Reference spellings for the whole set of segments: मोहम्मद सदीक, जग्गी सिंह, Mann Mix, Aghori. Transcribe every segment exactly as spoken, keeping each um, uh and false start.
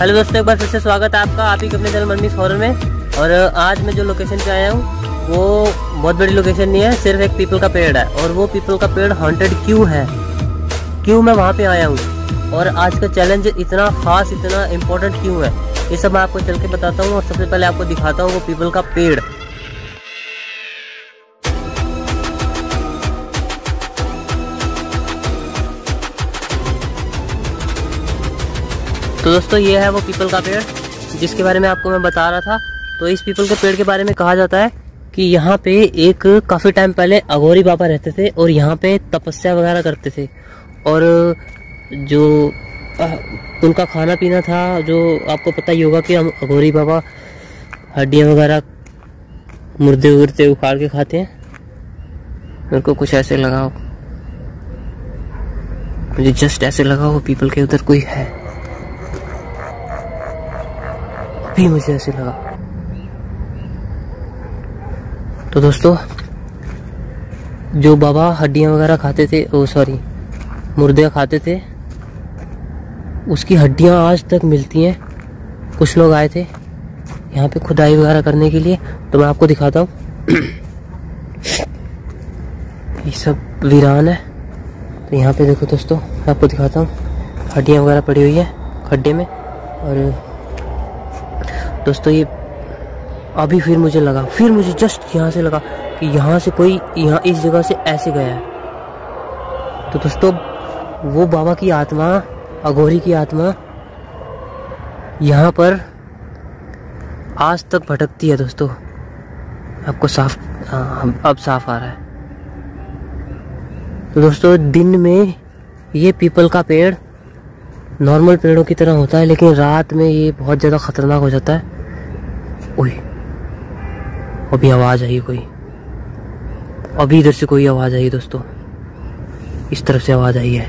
Hello दोस्तों, एक बार फिर से स्वागत है आपका आप ही अपने चैनल मन मिक्स हॉरर में। और आज मैं जो लोकेशन पे आया हूँ वो बहुत बड़ी लोकेशन नहीं है, सिर्फ एक पीपल का पेड़ है। और वो पीपल का पेड़ हॉन्टेड क्यों है, क्यों मैं वहाँ पे आया हूँ और आज का चैलेंज इतना खास, इतना इम्पोर्टेंट क्यों है, ये सब मैं आपको चल के बताता हूँ। और सबसे पहले आपको दिखाता हूँ वो पीपल का पेड़। तो दोस्तों ये है वो पीपल का पेड़ जिसके बारे में आपको मैं बता रहा था। तो इस पीपल के पेड़ के बारे में कहा जाता है कि यहाँ पे एक काफ़ी टाइम पहले अघोरी बाबा रहते थे और यहाँ पे तपस्या वगैरह करते थे। और जो उनका खाना पीना था, जो आपको पता ही होगा कि हम अघोरी बाबा हड्डियाँ वगैरह मुर्दे उर्दे उखाड़ के खाते हैं। उनको कुछ ऐसे लगा, मुझे जस्ट ऐसे लगा वो पीपल के उधर कोई है, मुझे ऐसे लगा। तो दोस्तों जो बाबा हड्डियां वगैरह खाते थे, ओ सॉरी मुर्दे खाते थे, उसकी हड्डियां आज तक मिलती हैं। कुछ लोग आए थे यहाँ पे खुदाई वगैरह करने के लिए, तो मैं आपको दिखाता हूँ। ये सब वीरान है, तो यहाँ पे देखो दोस्तों मैं आपको दिखाता हूँ, हड्डियां वगैरह पड़ी हुई है खड्डे में। और दोस्तों ये अभी फिर मुझे लगा, फिर मुझे जस्ट यहाँ से लगा कि यहाँ से कोई यहाँ इस जगह से ऐसे गया है। तो दोस्तों वो बाबा की आत्मा, अघोरी की आत्मा यहाँ पर आज तक भटकती है। दोस्तों आपको साफ अब साफ आ रहा है। तो दोस्तों दिन में ये पीपल का पेड़ नॉर्मल पेड़ों की तरह होता है, लेकिन रात में ये बहुत ज़्यादा ख़तरनाक हो जाता है। ओए अभी आवाज़ आई, कोई अभी इधर से कोई आवाज़ आई दोस्तों, इस तरफ से आवाज़ आई है।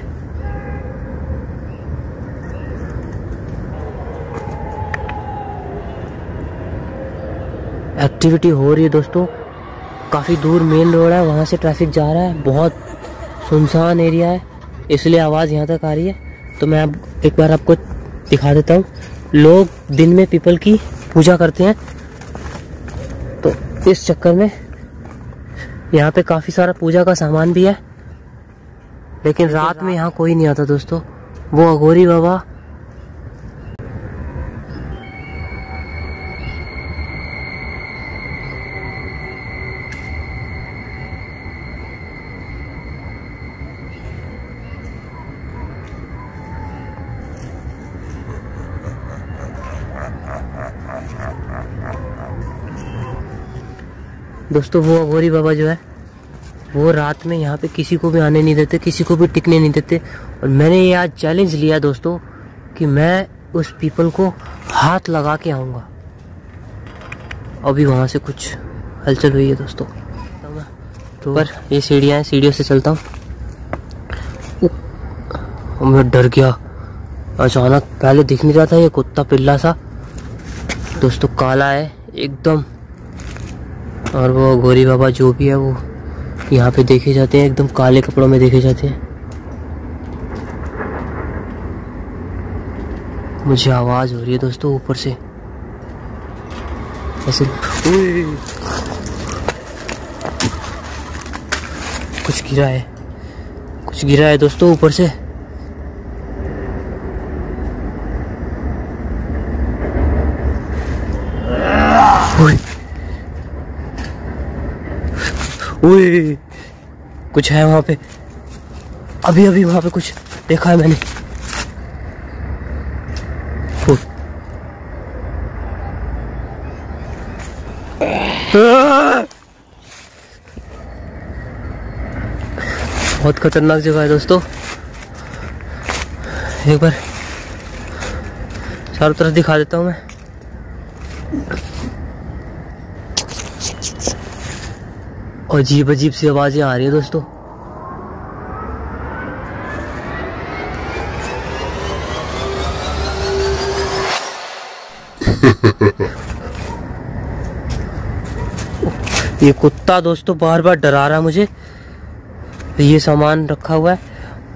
एक्टिविटी हो रही है दोस्तों, काफ़ी दूर मेन रोड है, वहाँ से ट्रैफिक जा रहा है, बहुत सुनसान एरिया है, इसलिए आवाज़ यहाँ तक आ रही है। तो मैं अब एक बार आपको दिखा देता हूँ। लोग दिन में पीपल की पूजा करते हैं, तो इस चक्कर में यहाँ पे काफ़ी सारा पूजा का सामान भी है, लेकिन रात में यहाँ कोई नहीं आता दोस्तों। वो अघोरी बाबा दोस्तों वो अघोरी बाबा जो है वो रात में यहाँ पे किसी को भी आने नहीं देते, किसी को भी टिकने नहीं देते। और मैंने ये आज चैलेंज लिया दोस्तों कि मैं उस पीपल को हाथ लगा के आऊँगा। अभी वहाँ से कुछ हलचल हुई है दोस्तों, तो पर ये सीढ़ियाँ हैं, सीढ़ियों से चलता हूँ। मैं डर गया अचानक, पहले दिख नहीं रहा था, ये कुत्ता पिल्ला सा दोस्तों काला है एकदम। और वो अघोरी बाबा जो भी है वो यहाँ पे देखे जाते हैं, एकदम काले कपड़ों में देखे जाते हैं। मुझे आवाज़ हो रही है दोस्तों ऊपर से ऐसे, कुछ गिरा है, कुछ गिरा है दोस्तों ऊपर से। ओए कुछ है वहाँ पे, अभी अभी वहाँ पे कुछ देखा है मैंने। बहुत खतरनाक जगह है दोस्तों, एक बार चारों तरफ दिखा देता हूँ मैं। अजीब अजीब सी आवाजें आ रही है दोस्तों। ये कुत्ता दोस्तों बार बार डरा रहा है मुझे। ये सामान रखा हुआ है,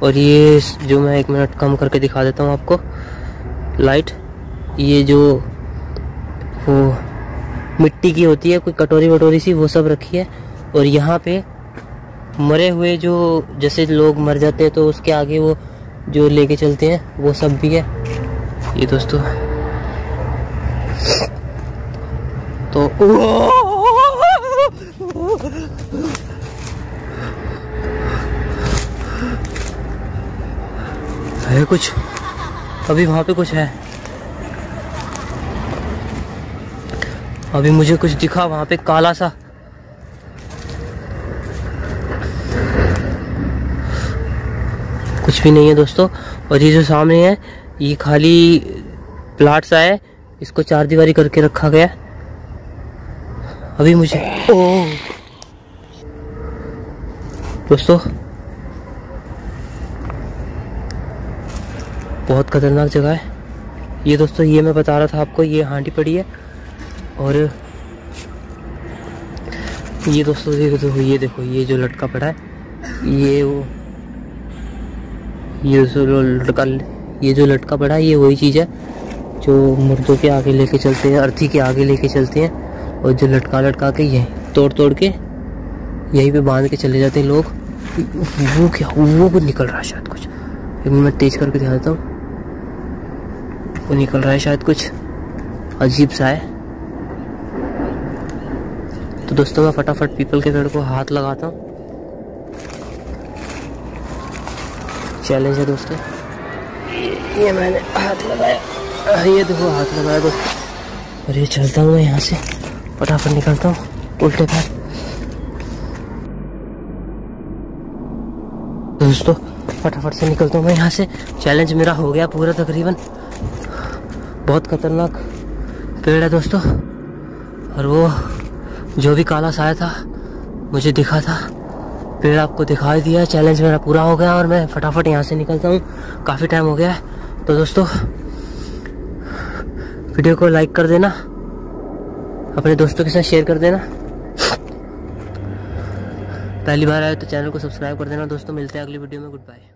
और ये जो मैं एक मिनट कम करके दिखा देता हूँ आपको लाइट। ये जो वो मिट्टी की होती है कोई कटोरी वटोरी सी वो सब रखी है। और यहाँ पे मरे हुए जो जैसे लोग मर जाते हैं तो उसके आगे वो जो लेके चलते हैं वो सब भी है ये दोस्तों। तो है कुछ अभी वहाँ पे कुछ है, अभी मुझे कुछ दिखा वहाँ पे काला सा। कुछ भी नहीं है दोस्तों। और ये जो सामने है ये खाली प्लाट सा है, इसको चार दीवारी करके रखा गया। अभी मुझे ओ दोस्तों बहुत खतरनाक जगह है ये दोस्तों। ये मैं बता रहा था आपको, ये हांडी पड़ी है। और ये दोस्तों देखो देखो ये देखो ये जो लटका पड़ा है ये वो ये जो लटका ये जो लटका पड़ा है ये वही चीज़ है जो मुर्दों के आगे लेके चलते हैं, अर्थी के आगे लेके चलते हैं। और जो लटका लटका के यहीं तोड़ तोड़ के यहीं पे बांध के चले जाते हैं लोग। वो क्या वो कुछ निकल रहा है शायद कुछ, एक मिनट मैं तेज करके दिखा देता हूँ। वो निकल रहा है शायद कुछ अजीब सा है। तो दोस्तों मैं फटाफट पीपल के पेड़ को हाथ लगाता हूँ, चैलेंज है दोस्तों। ये मैंने हाथ लगाया, ये देखो हाथ लगाया दोस्तों। और ये चलता हूँ मैं यहाँ से फटाफट निकलता हूँ उल्टे पैर। दोस्तों फटाफट से निकलता हूँ मैं यहाँ से, चैलेंज मेरा हो गया पूरा तकरीबन। बहुत खतरनाक पेड़ है दोस्तों। और वो जो भी काला साया था मुझे दिखा था पेड़ आपको दिखाई दिया। चैलेंज मेरा पूरा हो गया और मैं फटाफट यहाँ से निकलता हूँ, काफ़ी टाइम हो गया है। तो दोस्तों वीडियो को लाइक कर देना, अपने दोस्तों के साथ शेयर कर देना, पहली बार आए तो चैनल को सब्सक्राइब कर देना दोस्तों। मिलते हैं अगली वीडियो में, गुड बाय।